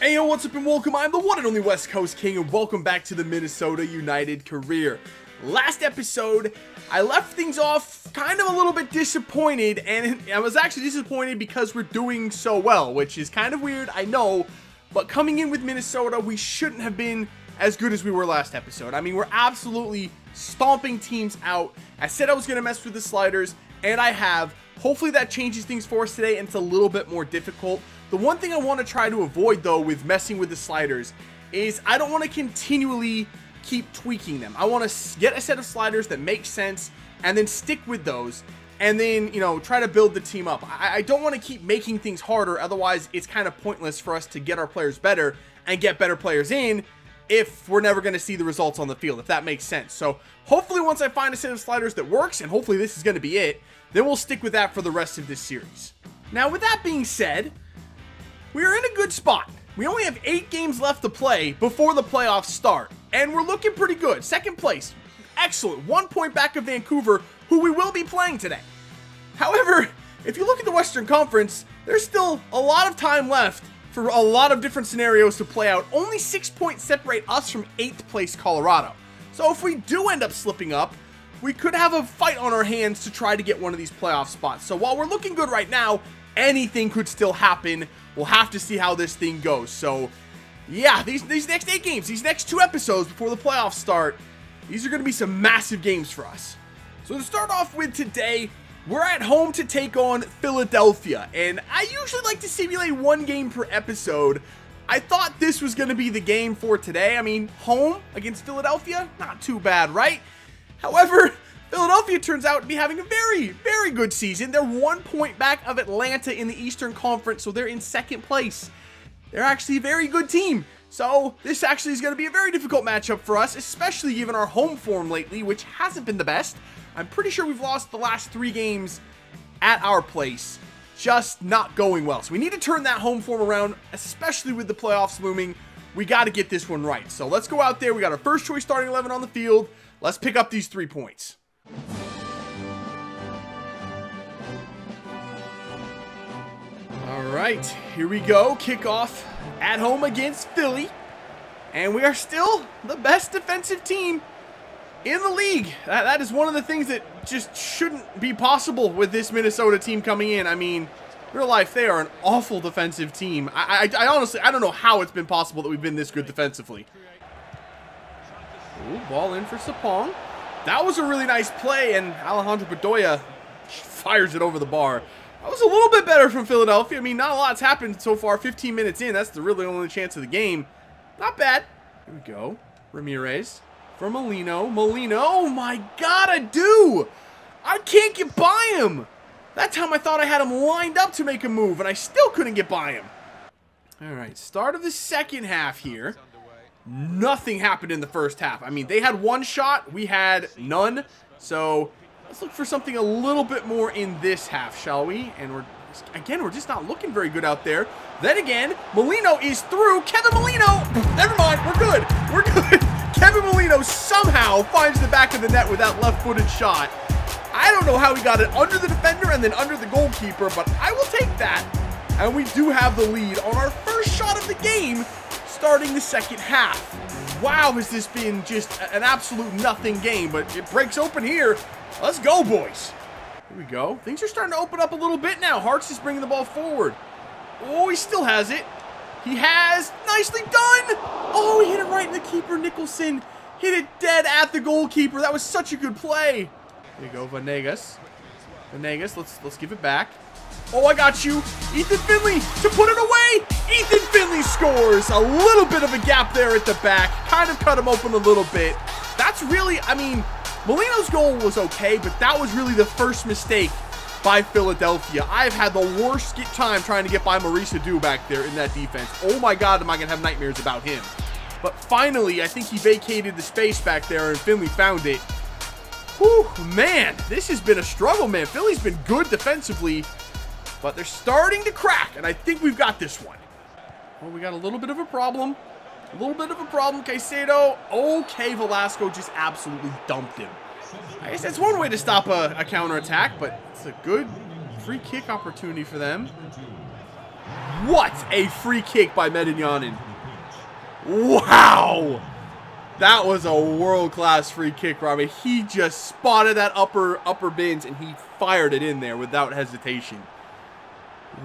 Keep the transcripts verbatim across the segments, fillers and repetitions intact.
Hey yo, what's up and welcome. I'm the one and only West Coast King and welcome back to the Minnesota United career. Last episode, I left things off kind of a little bit disappointed, and I was actually disappointed because we're doing so well, which is kind of weird, I know, but coming in with Minnesota, we shouldn't have been as good as we were last episode. I mean, we're absolutely stomping teams out. I said I was going to mess with the sliders, and I have. Hopefully that changes things for us today, and it's a little bit more difficult. The one thing I want to try to avoid, though, with messing with the sliders is I don't want to continually keep tweaking them. I want to get a set of sliders that make sense and then stick with those and then, you know, try to build the team up. I, I don't want to keep making things harder. Otherwise, it's kind of pointless for us to get our players better and get better players in if we're never going to see the results on the field, if that makes sense. So hopefully once I find a set of sliders that works, and hopefully this is going to be it, then we'll stick with that for the rest of this series. Now, with that being said, we are in a good spot. We only have eight games left to play before the playoffs start, and we're looking pretty good. Second place, excellent. One point back of Vancouver, who we will be playing today. However, if you look at the Western Conference, there's still a lot of time left for a lot of different scenarios to play out. Only six points separate us from eighth place Colorado. So if we do end up slipping up, we could have a fight on our hands to try to get one of these playoff spots. So while we're looking good right now, anything could still happen. We'll have to see how this thing goes. So yeah, these, these next eight games, these next two episodes before the playoffs start, these are going to be some massive games for us. So to start off with today, we're at home to take on Philadelphia. And I usually like to simulate one game per episode. I thought this was going to be the game for today. I mean, home against Philadelphia, not too bad, right? However, Philadelphia turns out to be having a very, very good season. They're one point back of Atlanta in the Eastern Conference, so they're in second place. They're actually a very good team. So this actually is going to be a very difficult matchup for us, especially given our home form lately, which hasn't been the best. I'm pretty sure we've lost the last three games at our place, just not going well. So we need to turn that home form around, especially with the playoffs looming. We got to get this one right. So let's go out there. We got our first choice starting eleven on the field. Let's pick up these three points. All right, here we go. Kickoff at home against Philly. And we are still the best defensive team in the league. That, that is one of the things that just shouldn't be possible with this Minnesota team coming in. I mean, real life, they are an awful defensive team. I, I, I honestly, I don't know how it's been possible that we've been this good defensively. Ooh, ball in for Sapong. That was a really nice play, and Alejandro Bedoya fires it over the bar. That was a little bit better from Philadelphia. I mean, not a lot's happened so far. fifteen minutes in, that's the really only chance of the game. Not bad. Here we go. Ramírez for Molino. Molino, oh my God, I do. I can't get by him. That time I thought I had him lined up to make a move, and I still couldn't get by him. All right, start of the second half here. Nothing happened in the first half. I mean, they had one shot, we had none. So let's look for something a little bit more in this half, shall we? And we're, again, we're just not looking very good out there. Then again, Molino is through. Kevin Molino, never mind, we're good, we're good. Kevin Molino somehow finds the back of the net with that left-footed shot. I don't know how he got it under the defender and then under the goalkeeper, but I will take that. And we do have the lead on our first shot of the game, starting the second half. Wow, has this been just an absolute nothing game, but it breaks open here. Let's go, boys. Here we go. Things are starting to open up a little bit now. Harks is bringing the ball forward. Oh, he still has it. He has. Nicely done. Oh, he hit it right in the keeper. Nicholson hit it dead at the goalkeeper. That was such a good play. There you go, Vanegas. Vanegas, let's, let's give it back. Oh, I got you. Ethan Finlay to put it away. Ethan Finlay scores. A little bit of a gap there at the back. Kind of cut him open a little bit. That's really, I mean, Molino's goal was okay, but that was really the first mistake by Philadelphia. I've had the worst time trying to get by Maurice Edu back there in that defense. Oh my God, am I going to have nightmares about him. But finally, I think he vacated the space back there and Finlay found it. Whew, man, this has been a struggle, man. Philly's been good defensively, but they're starting to crack, and I think we've got this one. Oh, we got a little bit of a problem. A little bit of a problem, Caicedo. Okay, Velasco just absolutely dumped him. I guess that's one way to stop a, a counterattack, but it's a good free kick opportunity for them. What a free kick by Medignan. Wow! That was a world-class free kick, Robbie. He just spotted that upper upper bins and he fired it in there without hesitation.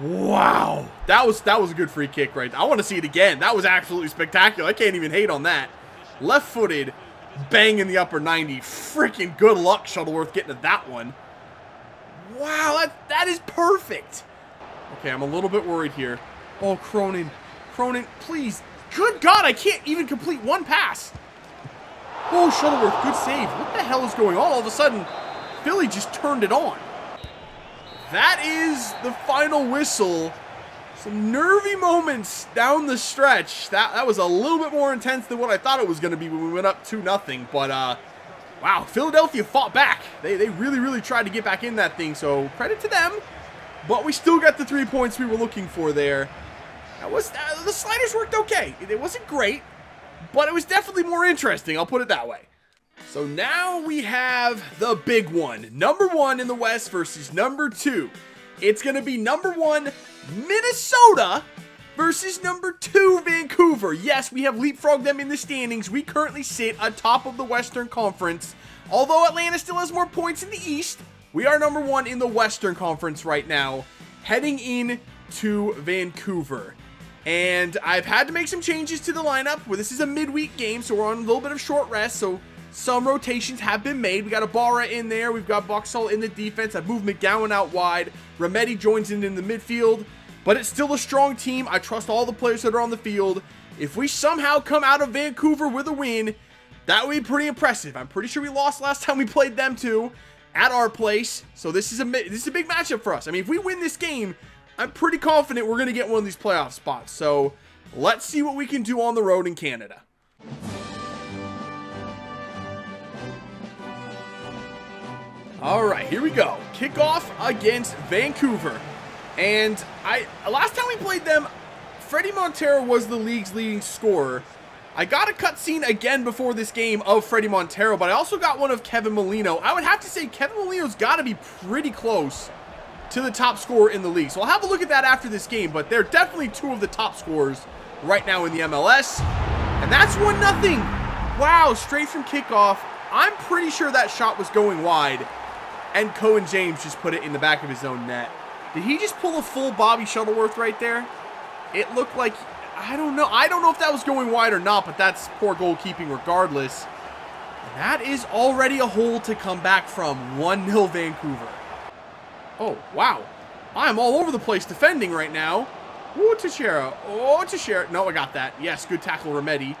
Wow, that was that was a good free kick, right? I want to see it again. That was absolutely spectacular. I can't even hate on that. Left-footed, bang in the upper ninety. Freaking good luck, Shuttleworth, getting to that one. Wow, that that is perfect. Okay, I'm a little bit worried here. Oh, Cronin, Cronin, please. Good God, I can't even complete one pass. Oh, Shuttleworth, good save. What the hell is going on? All of a sudden, Philly just turned it on. That is the final whistle. Some nervy moments down the stretch. That that was a little bit more intense than what I thought it was going to be when we went up two nothing. But, uh, wow, Philadelphia fought back. They, they really, really tried to get back in that thing, so credit to them. But we still got the three points we were looking for there. That was, uh, the sliders worked okay. It, it wasn't great, but it was definitely more interesting. I'll put it that way. So now we have the big one. Number one in the West versus number two. It's going to be number one, Minnesota, versus number two, Vancouver. Yes, we have leapfrogged them in the standings. We currently sit atop of the Western Conference. Although Atlanta still has more points in the East, we are number one in the Western Conference right now, heading in to Vancouver. And I've had to make some changes to the lineup. Well, this is a midweek game, so we're on a little bit of short rest, so some rotations have been made. We got Ibarra in there. We've got Boxall in the defense. I've moved McGowan out wide. Remedi joins in in the midfield. But it's still a strong team. I trust all the players that are on the field. If we somehow come out of Vancouver with a win, that would be pretty impressive. I'm pretty sure we lost last time we played them too at our place. So this is a this is a big matchup for us. I mean, if we win this game, I'm pretty confident we're going to get one of these playoff spots. So let's see what we can do on the road in Canada. All right, here we go. Kickoff against Vancouver. And I last time we played them, Fredy Montero was the league's leading scorer. I got a cutscene again before this game of Fredy Montero, but I also got one of Kevin Molino. I would have to say Kevin Molino's got to be pretty close to the top scorer in the league. So I'll have a look at that after this game, but they're definitely two of the top scorers right now in the M L S. And that's one nothing. Wow, straight from kickoff. I'm pretty sure that shot was going wide. And Cohen James just put it in the back of his own net. Did he just pull a full Bobby Shuttleworth right there? It looked like, I don't know. I don't know if that was going wide or not, but that's poor goalkeeping regardless. And that is already a hole to come back from. one nil Vancouver. Oh, wow. I'm all over the place defending right now. Ooh, Teixeira. Oh, Teixeira. No, I got that. Yes, good tackle, Remedi.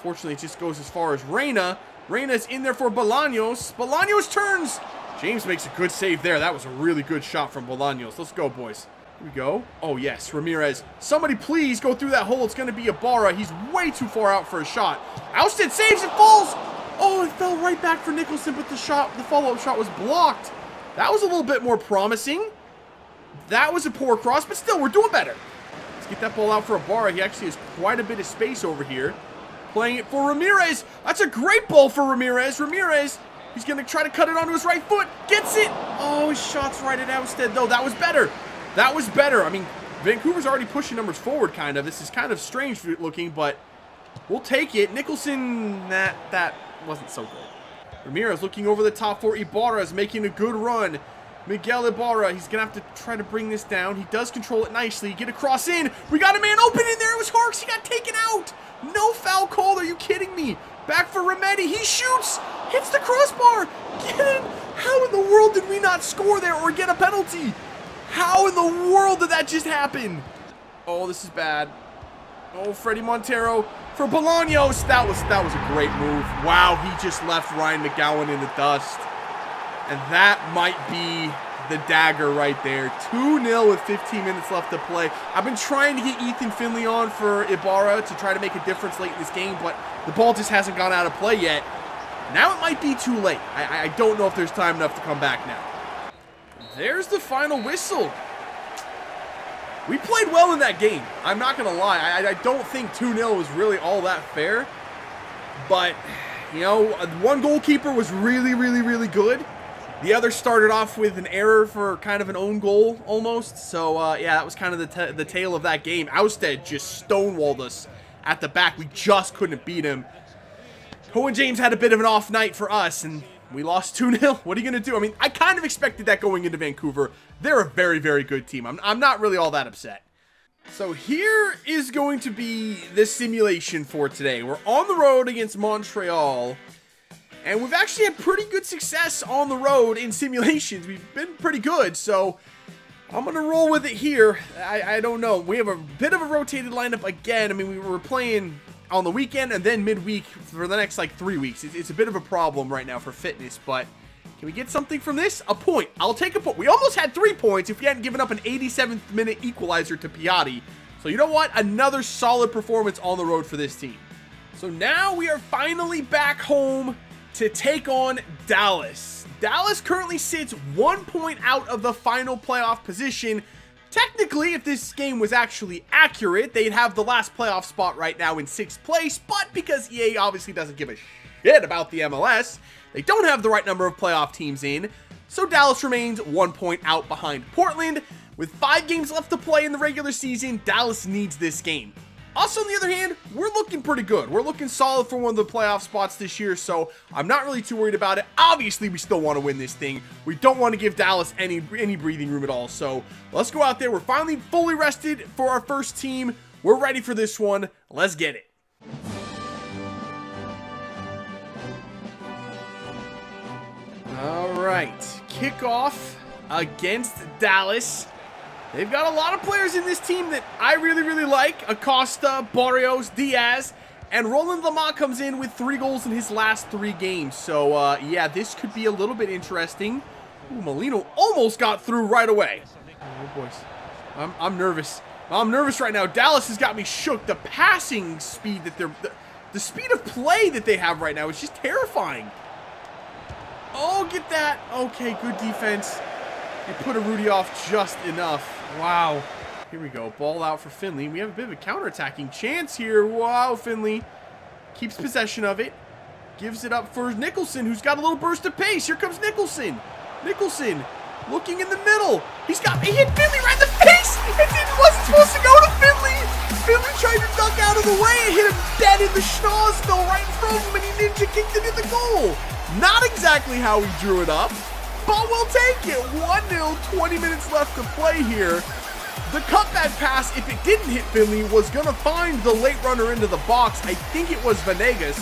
Fortunately, it just goes as far as Reyna. Reyna's in there for Bolaños. Bolaños turns. James makes a good save there. That was a really good shot from Bolaños. Let's go, boys. Here we go. Oh, yes, Ramírez. Somebody please go through that hole. It's going to be Ibarra. He's way too far out for a shot. Ousted saves and falls. Oh, it fell right back for Nicholson, but the shot, the follow-up shot was blocked. That was a little bit more promising. That was a poor cross, but still, we're doing better. Let's get that ball out for Ibarra. He actually has quite a bit of space over here. Playing it for Ramírez. That's a great ball for Ramírez. Ramírez. He's going to try to cut it onto his right foot. Gets it. Oh, his shot's right at Ousted, though. That was better. That was better. I mean, Vancouver's already pushing numbers forward, kind of. This is kind of strange looking, but we'll take it. Nicholson, that, that wasn't so good. Ramirez looking over the top for Ibarra is making a good run. Miguel Ibarra, he's going to have to try to bring this down. He does control it nicely. Get a cross in. We got a man open in there. It was Harks. He got taken out. No foul call. Are you kidding me? Back for Remedi. He shoots. Hits the crossbar. Get in. How in the world did we not score there or get a penalty? How in the world did that just happen? Oh, this is bad. Oh, Fredy Montero for Bolaños. That was that was a great move. Wow, he just left Ryan McGowan in the dust. And that might be the dagger right there. two nil with fifteen minutes left to play. I've been trying to get Ethan Finlay on for Ibarra to try to make a difference late in this game, but the ball just hasn't gone out of play yet. Now it might be too late. I, I don't know if there's time enough to come back now. There's the final whistle. We played well in that game. I'm not going to lie. I, I don't think two nil was really all that fair, but You know, one goalkeeper was really, really, really good. The other started off with an error for kind of an own goal almost. So, uh, yeah, that was kind of the, the tale of that game. Ousted just stonewalled us at the back. We just couldn't beat him. Cohen James had a bit of an off night for us, and we lost two nil. What are you going to do? I mean, I kind of expected that going into Vancouver. They're a very, very good team. I'm, I'm not really all that upset. So here is going to be the simulation for today. We're on the road against Montreal. And we've actually had pretty good success on the road in simulations. We've been pretty good, so I'm going to roll with it here. I, I don't know. We have a bit of a rotated lineup again. I mean, we were playing on the weekend and then midweek for the next, like, three weeks. It's, it's a bit of a problem right now for fitness, but can we get something from this? A point. I'll take a point. We almost had three points if we hadn't given up an eighty-seventh minute equalizer to Piatti. So you know what? Another solid performance on the road for this team. So now we are finally back home to take on Dallas. Dallas currently sits one point out of the final playoff position. Technically, if this game was actually accurate, they'd have the last playoff spot right now in sixth place, but because E A obviously doesn't give a shit about the M L S, they don't have the right number of playoff teams in, so Dallas remains one point out behind Portland. With five games left to play in the regular season, Dallas needs this game. Us, on the other hand, we're looking pretty good. We're looking solid for one of the playoff spots this year, so I'm not really too worried about it. Obviously, we still want to win this thing. We don't want to give Dallas any, any breathing room at all, so let's go out there. We're finally fully rested for our first team. We're ready for this one. Let's get it. All right, kickoff against Dallas. They've got a lot of players in this team that I really, really like. Acosta, Barrios, Diaz, and Roland Lamont comes in with three goals in his last three games. So, uh, yeah, this could be a little bit interesting. Ooh, Molino almost got through right away. Oh, boys. I'm, I'm nervous. I'm nervous right now. Dallas has got me shook. The passing speed that they're... The, the speed of play that they have right now is just terrifying. Oh, get that. Okay, good defense. They put a Rudy off just enough. Wow. Here we go. Ball out for Finlay. We have a bit of a counterattacking chance here. Wow, Finlay keeps possession of it. Gives it up for Nicholson, who's got a little burst of pace. Here comes Nicholson. Nicholson looking in the middle. He's got... He hit Finlay right in the face! It wasn't supposed to go to Finlay! Finlay tried to duck out of the way. It hit him dead in the schnoz, though, right in front of him, and he ninja kicked it in the goal. Not exactly how he drew it up, but we'll take it. one nil, twenty minutes left to play here. The cutback pass, if it didn't hit Finlay, was going to find the late runner into the box. I think it was Vanegas.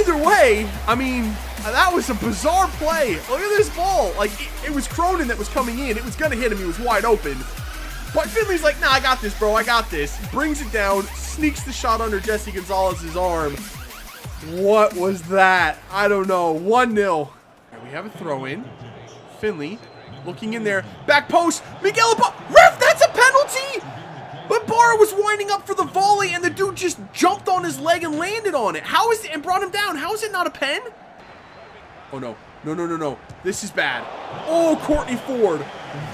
Either way, I mean, that was a bizarre play. Look at this ball. Like, it, it was Cronin that was coming in. It was going to hit him. He was wide open. But Finley's like, nah, I got this, bro. I got this. Brings it down, sneaks the shot under Jesse Gonzalez's arm. What was that? I don't know. one nil. We have a throw-in. Finlay looking in there. Back post. Miguel Ibarra. Ref, that's a penalty! But Ibarra was winding up for the volley, and the dude just jumped on his leg and landed on it. How is it? And brought him down. How is it not a pen? Oh, no. No, no, no, no. This is bad. Oh, Courtney Ford.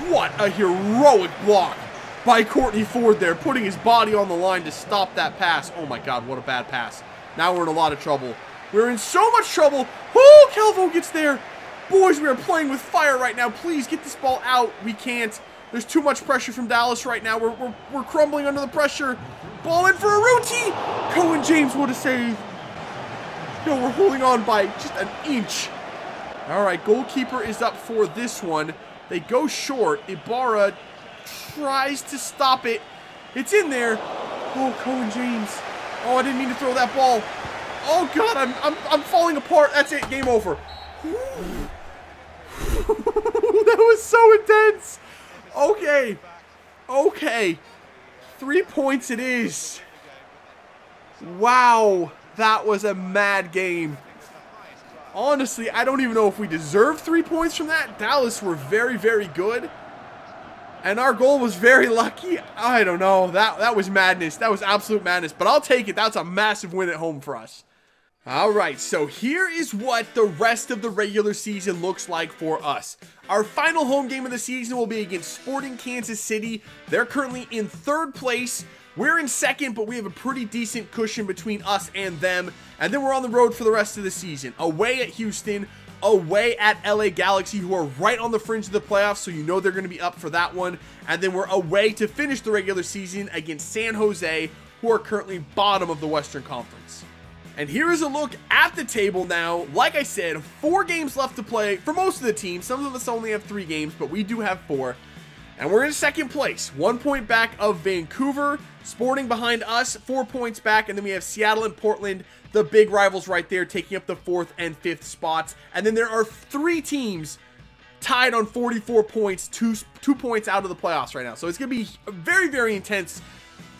What a heroic block by Courtney Ford there, putting his body on the line to stop that pass. Oh, my God. What a bad pass. Now we're in a lot of trouble. We're in so much trouble. Oh, Calvo gets there. Boys, we are playing with fire right now. Please get this ball out. We can't. There's too much pressure from Dallas right now. We're, we're, we're crumbling under the pressure. Ball in for a routine. Cohen James would have saved. No, we're holding on by just an inch. All right, goalkeeper is up for this one. They go short. Ibarra tries to stop it. It's in there. Oh, Cohen James. Oh, I didn't mean to throw that ball. Oh, God, I'm, I'm, I'm falling apart. That's it. Game over. That was so intense. Okay. Okay. Three points it is. Wow. That was a mad game. Honestly, I don't even know if we deserve three points from that. Dallas were very, very good. And our goal was very lucky. I don't know. That, that was madness. That was absolute madness. But I'll take it. That's a massive win at home for us. All right, so here is what the rest of the regular season looks like for us. Our final home game of the season will be against Sporting Kansas City. They're currently in third place. We're in second, but we have a pretty decent cushion between us and them. And then we're on the road for the rest of the season. Away at Houston, away at L A Galaxy, who are right on the fringe of the playoffs, so you know they're going to be up for that one. And then we're away to finish the regular season against San Jose, who are currently bottom of the Western Conference. And here is a look at the table now. Like I said, four games left to play for most of the team. Some of us only have three games, but we do have four. And we're in second place, one point back of Vancouver, Sporting behind us, four points back, and then we have Seattle and Portland, the big rivals right there, taking up the fourth and fifth spots. And then there are three teams tied on forty-four points, two, two points out of the playoffs right now. So it's going to be a very, very intense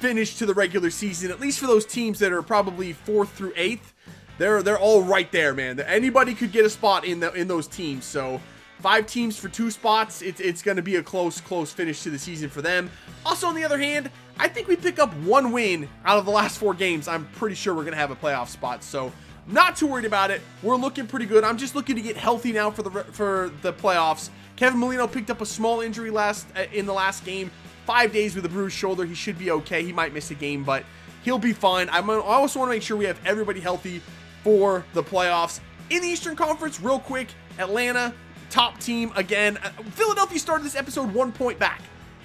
finish to the regular season, at least for those teams that are probably fourth through eighth. They're, they're all right there, man. Anybody could get a spot in, the, in those teams, so... Five teams for two spots. It, it's going to be a close, close finish to the season for them. Also, on the other hand, I think we pick up one win out of the last four games. I'm pretty sure we're going to have a playoff spot, so not too worried about it. We're looking pretty good. I'm just looking to get healthy now for the for the playoffs. Kevin Molino picked up a small injury last uh, in the last game. Five days with a bruised shoulder. He should be okay. He might miss a game, but he'll be fine. I'm, I also want to make sure we have everybody healthy for the playoffs. In the Eastern Conference, real quick, Atlanta. Top team again. Philadelphia started this episode one point back.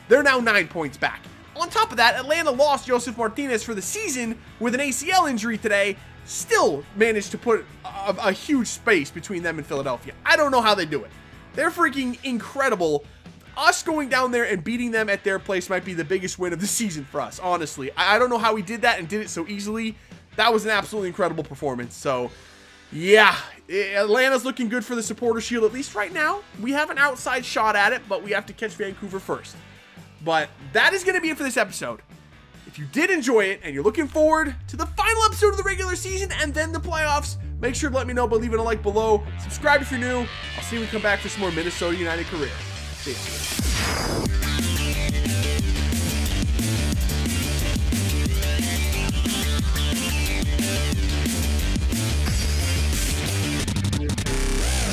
They're now nine points back. On top of that, Atlanta lost Joseph Martinez for the season with an A C L injury today. Still managed to put a, a huge space between them and Philadelphia. I don't know how they do it. They're freaking incredible. Us going down there and beating them at their place might be the biggest win of the season for us, honestly. I, I don't know how we did that and did it so easily. That was an absolutely incredible performance. So, yeah, Atlanta's looking good for the Supporter Shield, at least right now. We have an outside shot at it, but we have to catch Vancouver first. But that is going to be it for this episode. If you did enjoy it and you're looking forward to the final episode of the regular season and then the playoffs, make sure to let me know by leaving a like below. Subscribe if you're new. I'll see you when we come back for some more Minnesota United career. See ya.